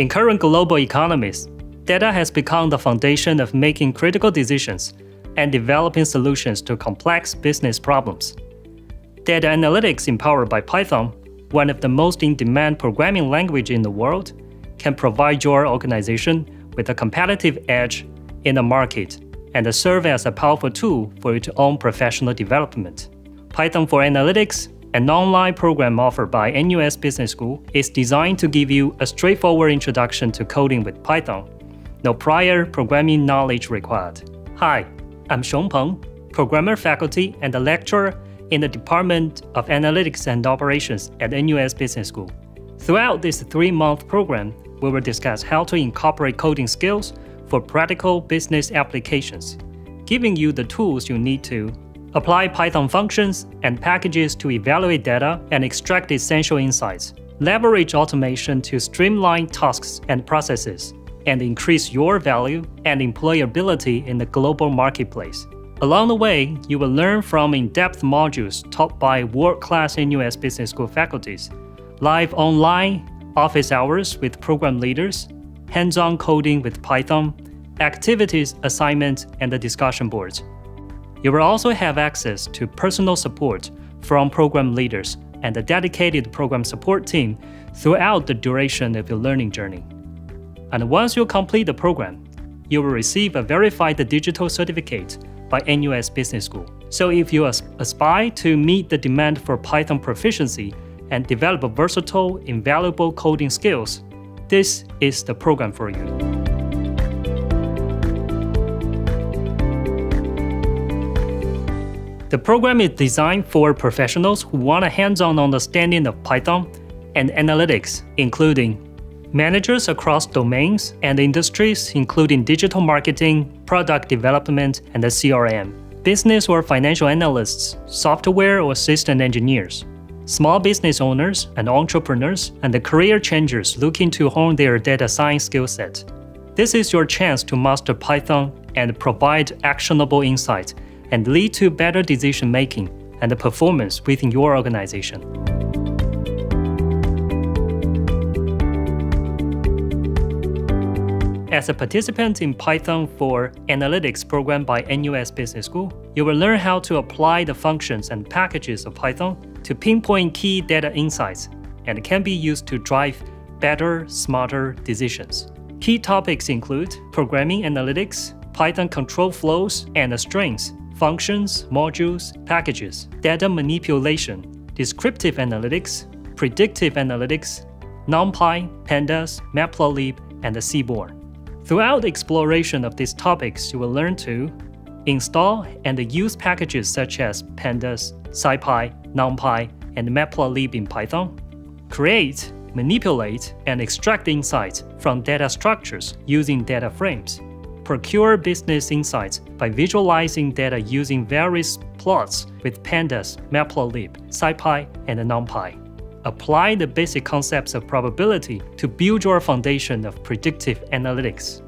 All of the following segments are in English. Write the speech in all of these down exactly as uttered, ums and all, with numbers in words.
In current global economies, data has become the foundation of making critical decisions and developing solutions to complex business problems. Data analytics empowered by Python, one of the most in-demand programming languages in the world, can provide your organization with a competitive edge in the market and serve as a powerful tool for its own professional development. Python for Analytics, an online program offered by N U S Business School, is designed to give you a straightforward introduction to coding with Python. No prior programming knowledge required. Hi, I'm Xiong Peng, programmer faculty and a lecturer in the Department of Analytics and Operations at N U S Business School. Throughout this three-month program, we will discuss how to incorporate coding skills for practical business applications, giving you the tools you need to apply Python functions and packages to evaluate data and extract essential insights, leverage automation to streamline tasks and processes, and increase your value and employability in the global marketplace. Along the way, you will learn from in-depth modules taught by world-class N U S Business School faculties, live online, office hours with program leaders, hands-on coding with Python, activities, assignments, and the discussion boards. You will also have access to personal support from program leaders and a dedicated program support team throughout the duration of your learning journey. And once you complete the program, you will receive a verified digital certificate by N U S Business School. So if you aspire to meet the demand for Python proficiency and develop versatile, invaluable coding skills, this is the program for you. The program is designed for professionals who want a hands-on understanding of Python and analytics, including managers across domains and industries, including digital marketing, product development, and the C R M, business or financial analysts, software or system engineers, small business owners and entrepreneurs, and the career changers looking to hone their data science skill set. This is your chance to master Python and provide actionable insights and lead to better decision making and performance within your organization. As a participant in Python for Analytics program by N U S Business School, you will learn how to apply the functions and packages of Python to pinpoint key data insights and can be used to drive better, smarter decisions. Key topics include programming analytics, Python control flows and strings, functions, modules, packages, data manipulation, descriptive analytics, predictive analytics, NumPy, Pandas, Matplotlib, and the Seaborn. Throughout the exploration of these topics, you will learn to install and use packages such as Pandas, SciPy, NumPy, and Matplotlib in Python, create, manipulate, and extract insights from data structures using data frames, procure business insights by visualizing data using various plots with Pandas, Matplotlib, SciPy, and NumPy. Apply the basic concepts of probability to build your foundation of predictive analytics.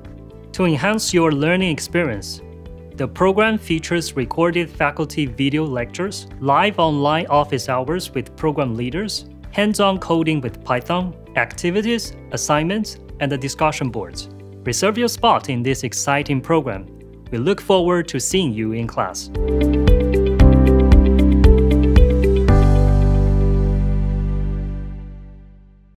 To enhance your learning experience, the program features recorded faculty video lectures, live online office hours with program leaders, hands-on coding with Python, activities, assignments, and the discussion boards. Reserve your spot in this exciting program. We look forward to seeing you in class.